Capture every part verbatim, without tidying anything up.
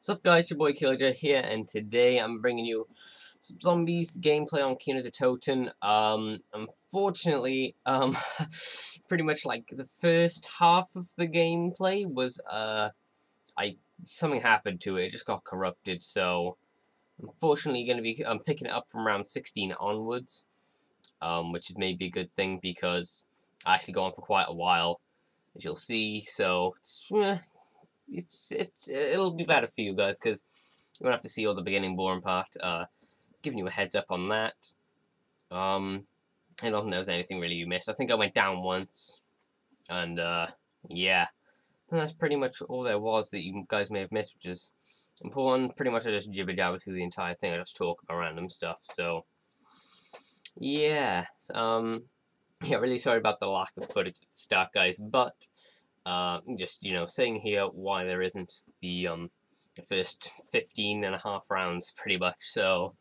What's up, guys? Your boy Killjoyy here, and today I'm bringing you some zombies gameplay on Kino Der Toten. Um, unfortunately, um, pretty much like the first half of the gameplay was uh, I something happened to it. It just got corrupted, so unfortunately, going to be I'm um, picking it up from round sixteen onwards, um, which is maybe a good thing because I actually go on for quite a while, as you'll see. So. It's, eh, It's it's it'll be better for you guys because you won't have to see all the beginning boring part. Uh, giving you a heads up on that. Um, I don't think there was anything really you missed. I think I went down once, and uh, yeah, and that's pretty much all there was that you guys may have missed, which is important. Pretty much I just jibber jabber through the entire thing. I just talk about random stuff. So yeah, um, yeah, really sorry about the lack of footage at the start, guys, but. Uh, just, you know, saying here why there isn't the, um, the first fifteen and a half rounds, pretty much, so,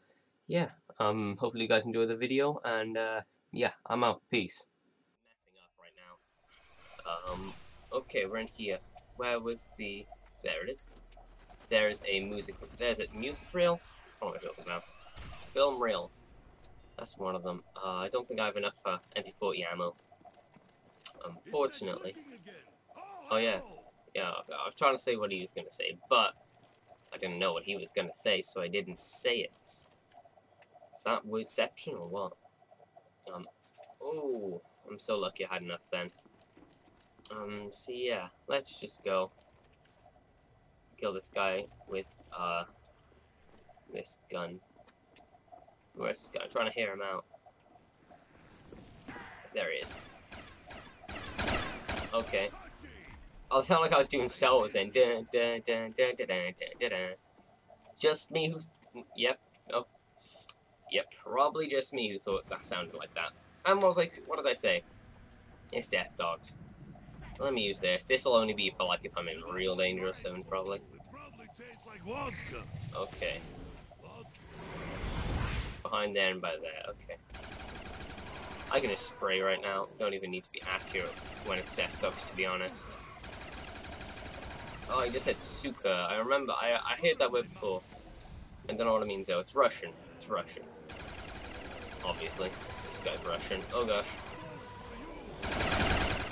yeah, um, hopefully you guys enjoy the video, and, uh, yeah, I'm out, peace. Messing up right now. Um, okay, we're in here. Where was the, there it is. There is a music, there's a music reel, I don't know what I'm talking about. Film reel. That's one of them. Uh, I don't think I have enough for uh, M P forty ammo. Unfortunately. Oh yeah, yeah, I was trying to say what he was going to say, but I didn't know what he was going to say, so I didn't say it. Is that exception or what? Um, oh, I'm so lucky I had enough then. Um, so yeah, let's just go kill this guy with, uh, this gun. Where's this guy? I'm trying to hear him out. There he is. Okay. I sound like I was doing solos and dun dun dun dun dun dun dun dun. Just me who's yep, oh yep, probably just me who thought that sounded like that. And I was like, what did I say? It's Death Dogs. Let me use this. This'll only be for like if I'm in real danger or something probably. Okay. Behind there and by there, okay. I can just spray right now. Don't even need to be accurate when it's Death Dogs to be honest. Oh, I just said Suka. I remember, I, I heard that word before. I don't know what it means though. It's Russian. It's Russian. Obviously. This guy's Russian. Oh gosh.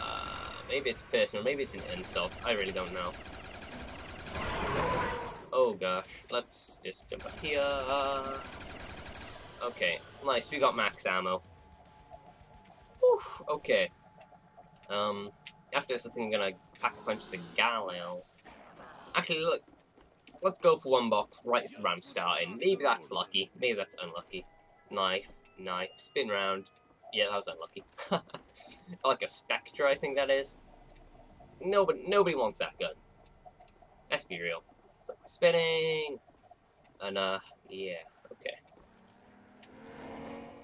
Uh, maybe it's personal. Maybe it's an insult. I really don't know. Oh gosh. Let's just jump up here. Okay. Nice. We got max ammo. Oof. Okay. Um, after this I think I'm gonna Pack-A-Punch the Galil. Actually, look, let's go for one box right as the round starting. Maybe that's lucky. Maybe that's unlucky. Knife, knife, spin round. Yeah, that was unlucky. Like a Spectre, I think that is. Nobody, nobody wants that gun. Let's be real. Spinning, and uh, yeah, okay.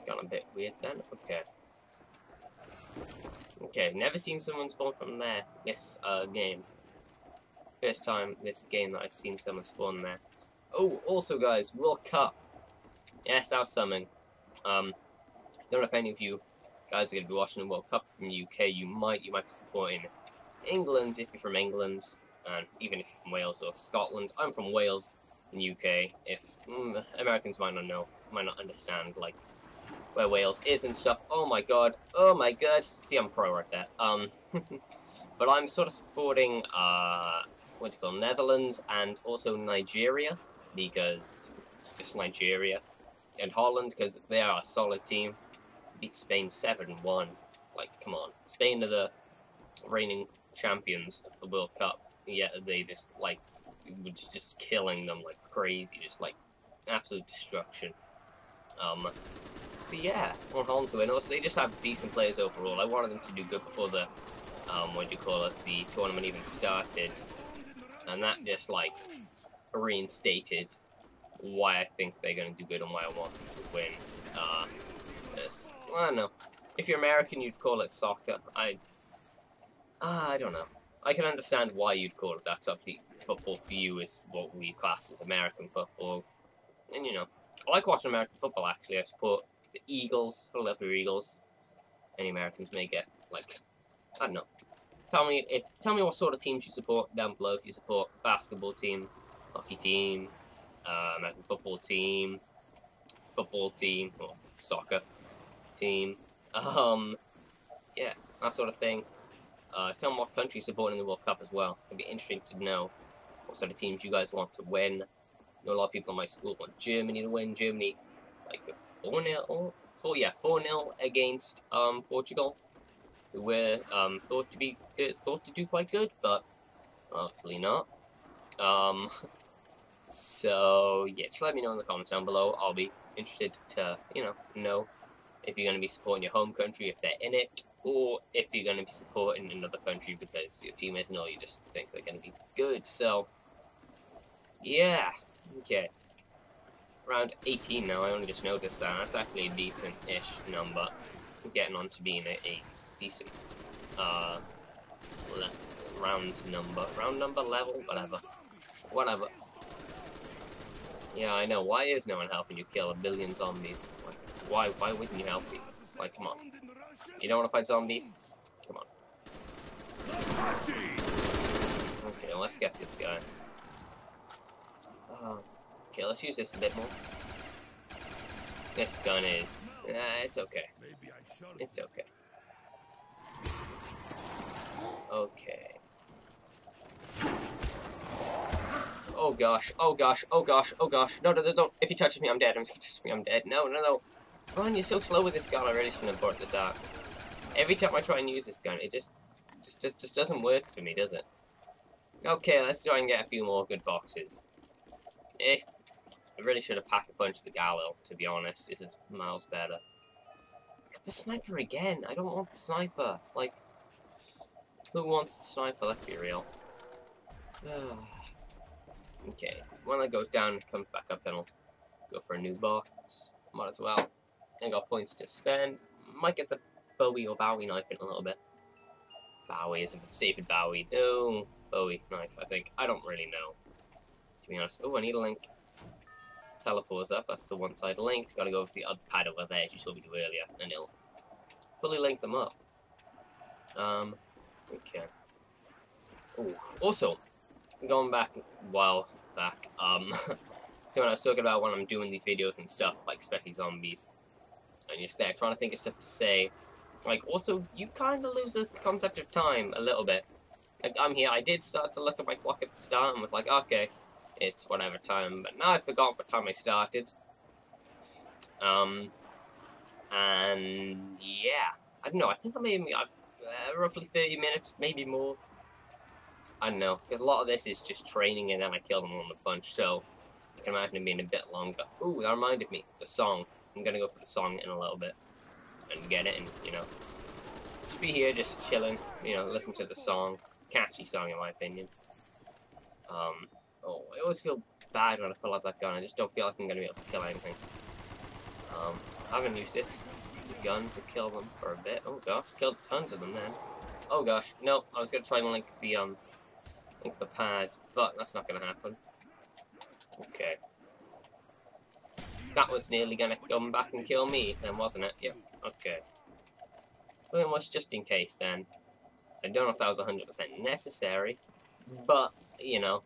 Got a bit weird then. Okay. Okay, never seen someone spawn from there. This uh, game, first time this game that I've seen someone spawn there. Oh, also guys, World Cup. Yes, I was summoned. Um, don't know if any of you guys are going to be watching the World Cup from the U K. You might, you might be supporting England if you're from England, and even if you're from Wales or Scotland. I'm from Wales in the U K. If mm, Americans might not know, might not understand like. Where Wales is and stuff. Oh my god. Oh my god. See, I'm pro right there. Um, but I'm sort of supporting, uh, what do you call Netherlands and also Nigeria, because it's just Nigeria and Holland, because they are a solid team. Beat Spain seven one. Like, come on. Spain are the reigning champions of the World Cup. Yeah, they just, like, were just killing them like crazy. Just, like, absolute destruction. Um... So yeah, on home to it. Also, they just have decent players overall. I wanted them to do good before the, um, what do you call it, the tournament even started. And that just, like, reinstated why I think they're going to do good and why I want them to win. Uh, just, I don't know. If you're American, you'd call it soccer. I, uh, I don't know. I can understand why you'd call it that. Because obviously, football for you is what we class as American football. And, you know, I like watching American football, actually. I support... the Eagles, I love your Eagles. Any Americans may get like I don't know. Tell me if tell me what sort of teams you support down below. If you support basketball team, hockey team, uh, American football team, football team, or soccer team. Um, yeah, that sort of thing. Uh, tell them what country you're supporting in the World Cup as well. It'd be interesting to know what sort of teams you guys want to win. I know a lot of people in my school want Germany to win. Germany, like a four nil, four yeah, four nil against um, Portugal. Who were um, thought to be good, thought to do quite good, but obviously not. Um, so yeah, just let me know in the comments down below. I'll be interested to you know know if you're going to be supporting your home country if they're in it, or if you're going to be supporting another country because your team isn't, or you just think they're going to be good. So yeah, okay. Around eighteen now. I only just noticed that. That's actually a decent-ish number. I'm getting on to being at eight. Decent, uh, round number, round number, level, whatever, whatever. Yeah, I know, why is no one helping you kill a billion zombies? Like, why, why wouldn't you help people? Like, come on. You don't want to fight zombies? Come on. Okay, let's get this guy. Uh, okay, let's use this a bit more. This gun is, uh, it's okay. It's okay. Okay. Oh gosh, oh gosh, oh gosh, oh gosh. No, no, no, don't. If he touches me, I'm dead. If he touches me, I'm dead. No, no, no. Ron, you're so slow with this gun. I really shouldn't have brought this out. Every time I try and use this gun, it just, just, just, just doesn't work for me, does it? Okay, let's try and get a few more good boxes. Eh. I really should have Pack-A-Punch the Galil, to be honest. This is miles better. Got the sniper again. I don't want the sniper. Like... Who wants a sniper? Let's be real. Okay, when that goes down and comes back up, then I'll go for a new box. Might as well. I got points to spend. Might get the Bowie or Bowie knife in a little bit. Bowie isn't it? It's David Bowie. No, Bowie knife, I think. I don't really know, to be honest. Oh, I need a link. Teleport's up. That's the one side linked. Gotta go for the other pad over there, as you saw me do earlier, and it'll fully link them up. Um... Okay. Ooh. Also, going back a while back, um, so when I was talking about when I'm doing these videos and stuff, like especially zombies, and you're just there trying to think of stuff to say, like also you kind of lose the concept of time a little bit. Like I'm here, I did start to look at my clock at the start and was like, okay, it's whatever time, but now I forgot what time I started. Um, and yeah, I don't know. I think I may I've Uh, roughly thirty minutes, maybe more. I don't know, because a lot of this is just training and then I kill them on the bunch, so I can imagine it being a bit longer. Ooh, that reminded me, the song. I'm gonna go for the song in a little bit and get it and, you know, just be here just chilling, you know, listen to the song. Catchy song in my opinion. Um, oh, I always feel bad when I pull out that gun. I just don't feel like I'm gonna be able to kill anything. Um, I haven't used this gun to kill them for a bit. Oh gosh, killed tons of them then. Oh gosh, no, I was gonna try and link the um link the pad, but that's not gonna happen. Okay. That was nearly gonna come back and kill me then, wasn't it? Yep, okay. Pretty much just in case then. I don't know if that was one hundred percent necessary, but, you know,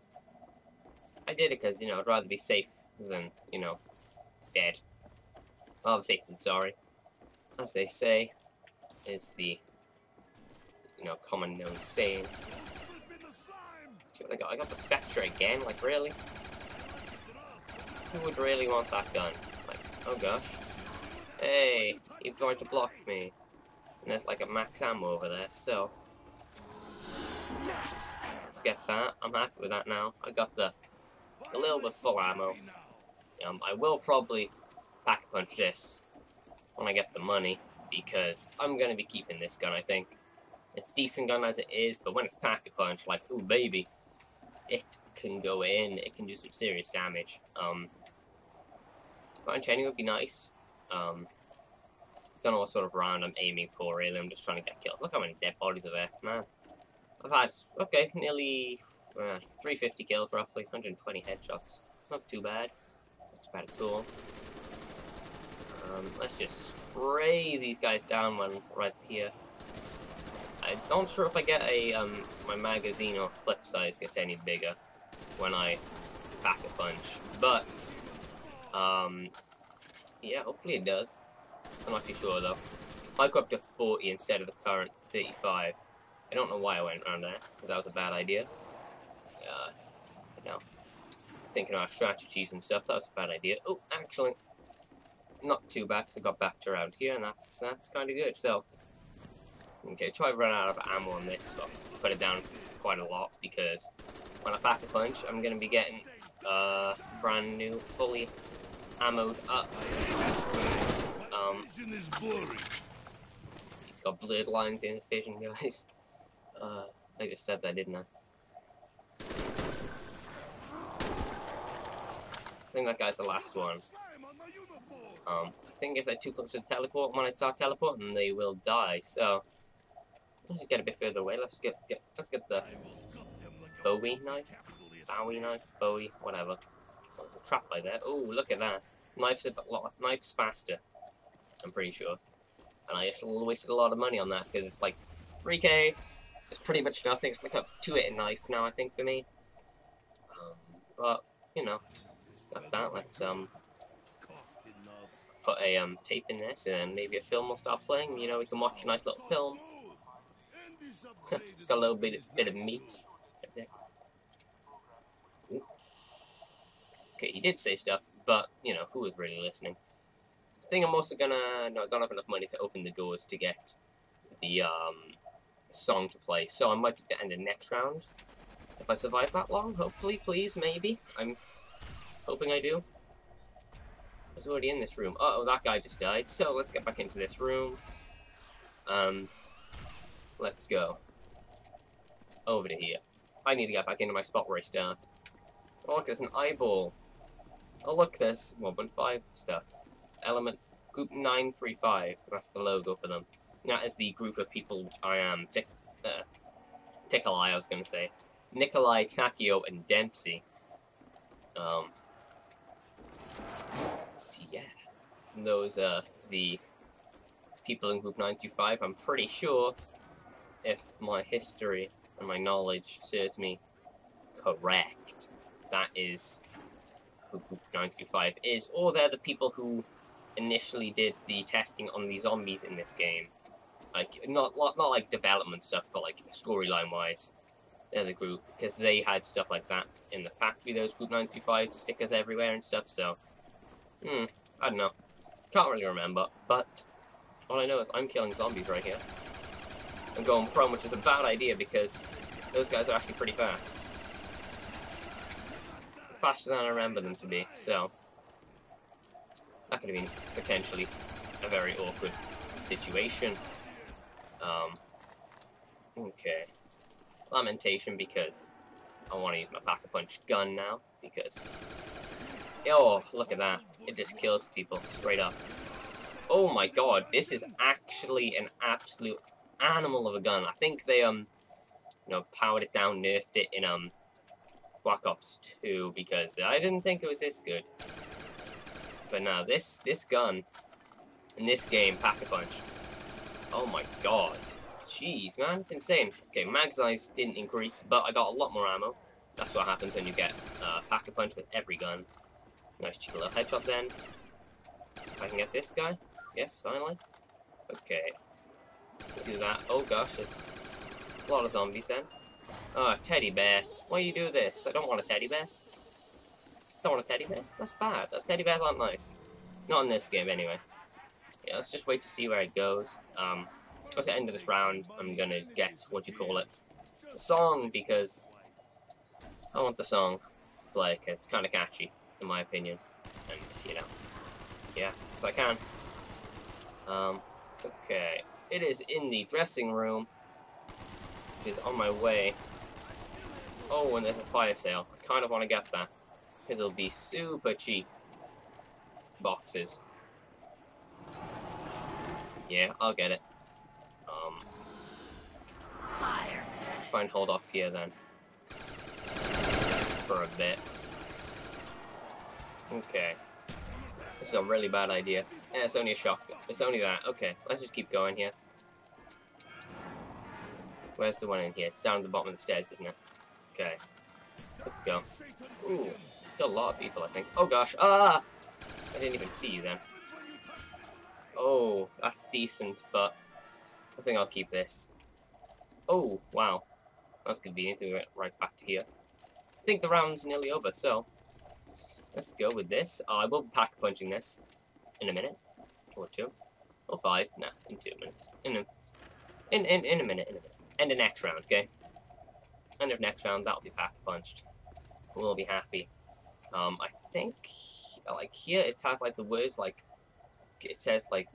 I did it because, you know, I'd rather be safe than, you know, dead. Rather safe than sorry. As they say, is the, you know, common known saying. See what I got? I got the Spectre again, like really? Who would really want that gun? Like, oh gosh. Hey, you're going to block me. And there's like a max ammo over there, so. Let's get that. I'm happy with that now. I got the, a little bit full ammo. Um, I will probably Pack-A-Punch this when I get the money, because I'm going to be keeping this gun, I think. It's a decent gun as it is, but when it's Pack-A-Punch, like, ooh, baby, it can go in, it can do some serious damage. Um, punch-chaining would be nice. Um, don't know what sort of round I'm aiming for, really. I'm just trying to get killed. Look how many dead bodies are there, man. I've had, okay, nearly uh, three hundred fifty kills, roughly, one hundred twenty headshots. Not too bad. Not too bad at all. Um, let's just spray these guys down when right here. I'm not sure if I get a um, my magazine or clip size gets any bigger when I Pack-A-Punch, but um, yeah, hopefully it does. I'm not too sure though. I go up to forty instead of the current thirty-five. I don't know why I went around there, because that was a bad idea. Uh, you know, thinking about strategies and stuff, that was a bad idea. Oh, actually, not too bad, because I got back to around here, and that's that's kind of good. So, okay, try to run out of ammo on this, so I'll put it down quite a lot, because when I pack a punch, I'm going to be getting uh, brand new, fully ammoed up. Um, he's got blurred lines in his vision, guys. Uh, I just said that, didn't I? I think that guy's the last one. Um, I think if they're too close to the teleport, when I start teleporting, they will die. So let's get a bit further away. Let's get, get let's get the Bowie knife, Bowie knife, Bowie, whatever. Oh, there's a trap by there. Oh, look at that. Knife's a lot. Knife's faster. I'm pretty sure. And I just wasted a lot of money on that, because it's like three K. It's pretty much nothing. It's like a two-hit knife now, I think, for me. Um, but you know, like that. Let's um. put a um, tape in this, and then maybe a film will start playing. You know, we can watch a nice little film. It's got a little bit of, bit of meat. Ooh. Okay, he did say stuff, but you know, who was really listening? I think I'm also gonna. No, I don't have enough money to open the doors to get the um, song to play, so I might get to end the next round if I survive that long. Hopefully, please, maybe. I'm hoping I do. I was already in this room. Uh oh, that guy just died. So let's get back into this room. Um, let's go over to here. I need to get back into my spot where I start. Oh look, there's an eyeball. Oh look, this one one five stuff. Element Group nine three five. That's the logo for them. And that is the group of people which I am. Tick, uh, Nikolai, I was gonna say. Nikolai, Takeo, and Dempsey. Um. Yeah, and those are the people in Group nine two five. I'm pretty sure, if my history and my knowledge serves me correct, that is who Group nine two five is, or they're the people who initially did the testing on the zombies in this game. Like, not, not, not like development stuff, but like storyline-wise, they're the group, because they had stuff like that in the factory, those Group nine two five stickers everywhere and stuff, so... Hmm, I don't know. Can't really remember, but all I know is I'm killing zombies right here. I'm going prone, which is a bad idea because those guys are actually pretty fast. Faster than I remember them to be, so that could have been potentially a very awkward situation. Um, okay. Lamentation, because I want to use my Pack-A-Punch gun now, because... Oh, look at that. It just kills people straight up. Oh my god, this is actually an absolute animal of a gun. I think they, um, you know, powered it down, nerfed it in, um, Black Ops two, because I didn't think it was this good. But now, this, this gun, in this game, Pack-A-Punched. Oh my god. Jeez, man, it's insane. Okay, mag size didn't increase, but I got a lot more ammo. That's what happens when you get, uh, Pack-A-Punch with every gun. Nice cheeky little headshot then. If I can get this guy. Yes, finally. Okay. Let's do that. Oh gosh, there's a lot of zombies then. Oh, teddy bear. Why do you do this? I don't want a teddy bear. I don't want a teddy bear? That's bad. Those teddy bears aren't nice. Not in this game, anyway. Yeah, let's just wait to see where it goes. Um, at the end of this round, I'm gonna get, what do you call it? The song, because I want the song to play. It's kind of catchy, in my opinion, and, you know, yeah, because I can. Um, okay, it is in the dressing room, which is on my way. Oh, and there's a fire sale. I kind of want to get that, because it'll be super cheap. Boxes. Yeah, I'll get it. Um, fire. Try and hold off here, then, for a bit. Okay, this is a really bad idea. Yeah, it's only a shotgun. It's only that. Okay, let's just keep going here. Where's the one in here? It's down at the bottom of the stairs, isn't it? Okay, let's go. Ooh, killed a lot of people, I think. Oh gosh, ah! I didn't even see you then. Oh, that's decent, but I think I'll keep this. Oh, wow. That's convenient, we went right back to here. I think the round's nearly over, so let's go with this. Oh, I will be pack-punching this in a minute, or two, or five, nah, in two minutes. In a, in, in, in a minute, in a minute. End of next round, okay? End of next round, that'll be pack-punched. We'll be happy. Um, I think, like, here it has, like, the words, like, it says, like,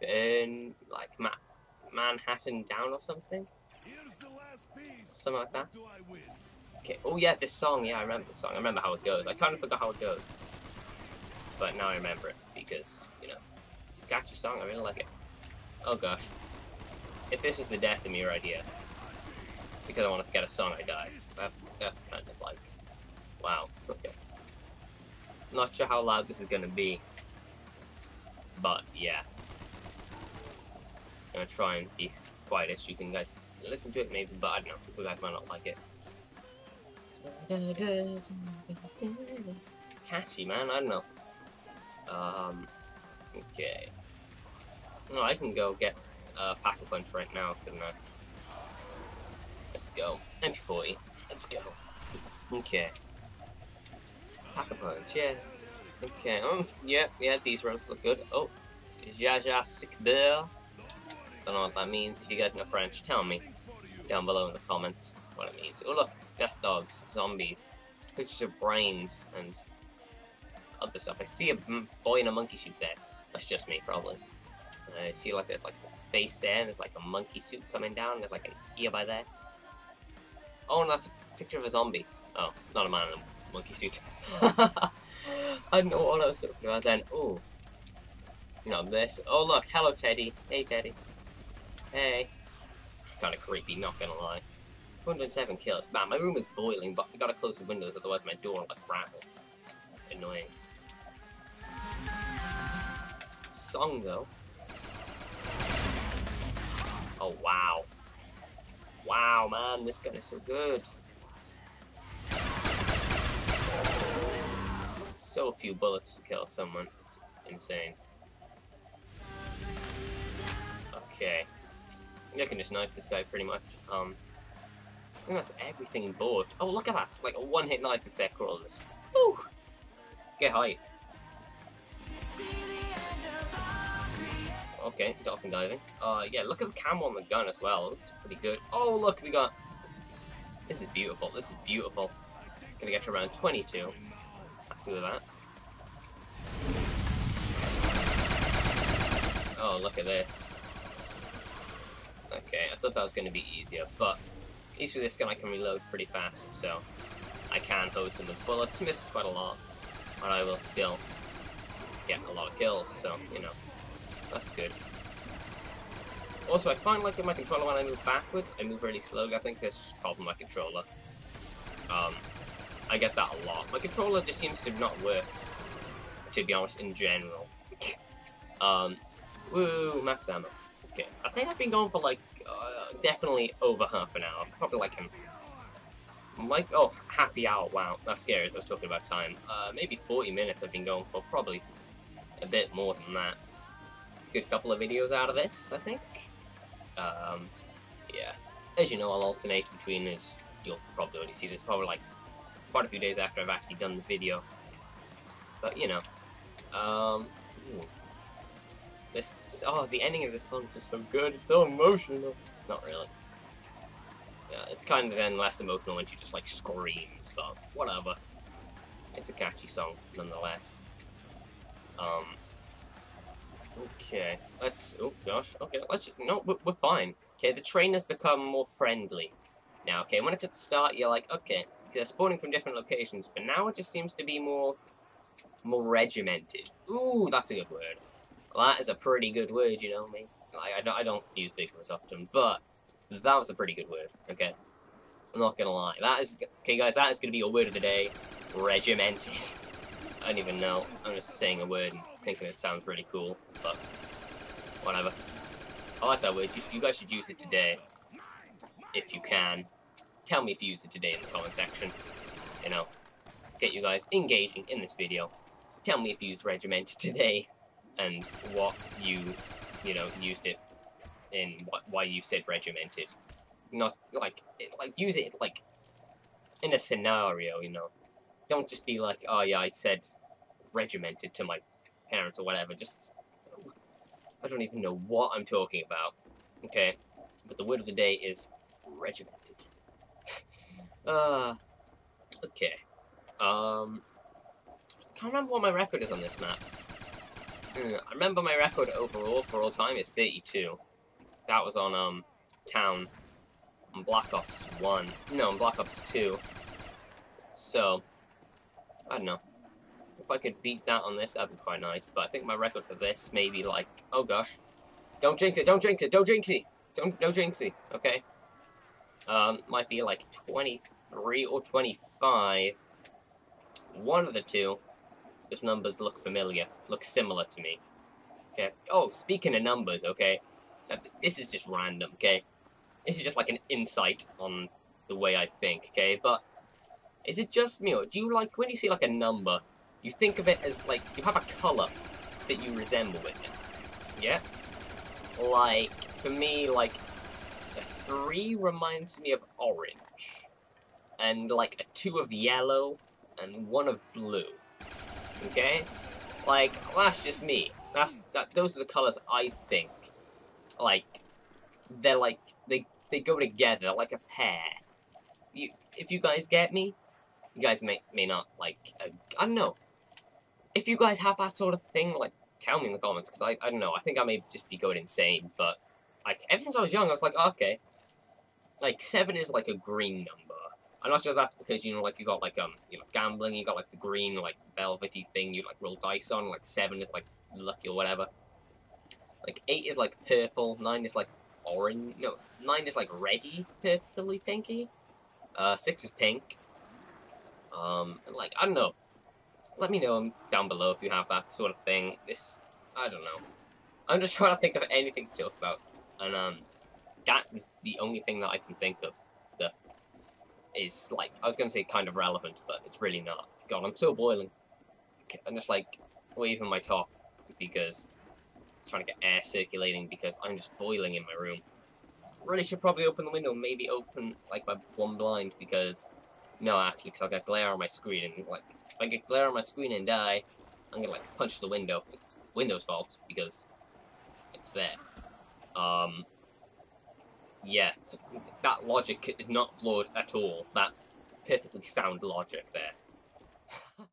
burn, like, Ma Manhattan down or something. Something like that. Okay, oh yeah, this song, yeah, I remember this song. I remember how it goes. I kind of forgot how it goes. But now I remember it, because, you know, it's a catchy song, I really like it. Oh gosh. If this was the death of me right here, because I want to forget a song, I die. That, that's kind of like, wow, okay. Not sure how loud this is going to be, but yeah. I'm going to try and be quiet as you can guys listen to it maybe, but I don't know, people guys might not like it. Catchy, man, I don't know. Um, okay. No, I can go get uh, Pack-A-Punch right now, couldn't I? Let's go. M P forty. Let's go. Okay. Pack-A-Punch, yeah. Okay, um, yeah, yeah, these roads look good. Oh, Jaja Sikbir. Don't know what that means. If you guys know French, tell me down below in the comments what it means. Oh look, death dogs, zombies, pictures of brains, and other stuff. I see a boy in a monkey suit there. That's just me, probably. And I see like there's like the face there, and there's like a monkey suit coming down, and there's like an ear by there. Oh, and that's a picture of a zombie. Oh, not a man in a monkey suit. I don't know what I was talking about then. Oh, you know this. Oh look, hello Teddy. Hey Teddy. Hey. It's kind of creepy, not gonna lie. one hundred seven kills. Man, my room is boiling, but we gotta close the windows, otherwise my door will like rattle. Annoying. Song though. Oh wow. Wow man, this gun is so good. So few bullets to kill someone. It's insane. Okay. I can just knife this guy pretty much. Um, I think that's everything board. Oh, look at that! It's like a one hit knife if they're crawlers. Woo! Get hype. Okay, dolphin diving. Uh, yeah, look at the camo on the gun as well. It looks pretty good. Oh, look, we got. This is beautiful. This is beautiful. Gonna get to round twenty-two. Happy with that. Oh, look at this. Okay, I thought that was going to be easier, but at least with this gun I can reload pretty fast, so I can hose them with bullets. Missed quite a lot, but I will still get a lot of kills, so, you know, that's good. Also, I find, like, with my controller when I move backwards, I move really slowly. I think that's just a problem with my controller. Um, I get that a lot. My controller just seems to not work, to be honest, in general. um, woo, max ammo. Okay, I think I've been going for like uh, definitely over half an hour. Probably like an like oh happy hour. Wow, that's scary. As I was talking about time. Uh, maybe forty minutes. I've been going for probably a bit more than that. Good couple of videos out of this, I think. Um, yeah. As you know, I'll alternate between this. You'll probably already see this. Probably like quite a few days after I've actually done the video. But you know. Um, ooh. This, oh, the ending of this song is just so good, it's so emotional. Not really. Yeah, it's kind of then less emotional when she just like screams, but whatever. It's a catchy song, nonetheless. Um. Okay, let's, oh gosh, okay, let's just, no, we're, we're fine. Okay, the train has become more friendly now, okay? When it's at the start, you're like, okay, they're spawning from different locations, but now it just seems to be more, more regimented. Ooh, that's a good word. Well, that is a pretty good word, you know me. Like, I don't, I don't use big words often, but that was a pretty good word, okay? I'm not gonna lie. That is, okay guys, that is gonna be your word of the day. Regimented. I don't even know. I'm just saying a word and thinking it sounds really cool, but whatever. I like that word. You, you guys should use it today, if you can. Tell me if you use it today in the comment section, you know. get you guys engaging in this video. Tell me if you used Regiment today and what you, you know, used it in, what, why you said regimented. Not, like, it, like, use it, like, in a scenario, you know. Don't just be like, oh yeah, I said regimented to my parents or whatever. Just, I don't even know what I'm talking about. Okay, but the word of the day is regimented. uh, okay. Um, can't remember what my record is on this map. Mm, I remember my record overall for all time is thirty-two. That was on, um, Town, on Black Ops one. No, on Black Ops two. So, I don't know. If I could beat that on this, that'd be quite nice. But I think my record for this may be like, oh gosh. Don't jinx it, don't jinx it, don't jinx it! Don't, no jinxy, okay? Um, might be like twenty-three or twenty-five. One of the two. Those numbers look familiar, look similar to me. Okay? Oh, speaking of numbers, okay? This is just random, okay? This is just like an insight on the way I think, okay? But, is it just me, or do you like, when you see like a number, you think of it as like, you have a colour that you resemble with it, yeah? Like, for me, like, a three reminds me of orange, and like a two of yellow, and one of blue, okay? Like, that's just me. That's, that, those are the colours I think, like, they're like, they, they go together like a pair. You, if you guys get me, you guys may, may not, like, uh, I don't know. If you guys have that sort of thing, like, tell me in the comments, because I, I don't know, I think I may just be going insane, but, like, ever since I was young, I was like, oh, okay. Like, seven is, like, a green number. I'm not sure if that's because, you know, like, you got, like, um, you know, gambling, you got, like, the green, like, velvety thing you, like, roll dice on, like, seven is, like, lucky or whatever. Like, eight is, like, purple, nine is, like, orange, no, nine is, like, reddy, purpley, pinky. Uh, six is pink. Um, like, I don't know. Let me know down below if you have that sort of thing. This, I don't know. I'm just trying to think of anything to talk about. And, um, that is the only thing that I can think of that is, like, I was going to say kind of relevant, but it's really not. God, I'm so boiling. I'm just, like, waving my top because I'm trying to get air circulating because I'm just boiling in my room. Really should probably open the window, maybe open, like, my one blind because... No, actually, because I got glare on my screen, and, like, if I get glare on my screen and die, I'm going to, like, punch the window. It's the window's fault, because it's there. Um, yeah, that logic is not flawed at all. That perfectly sound logic there.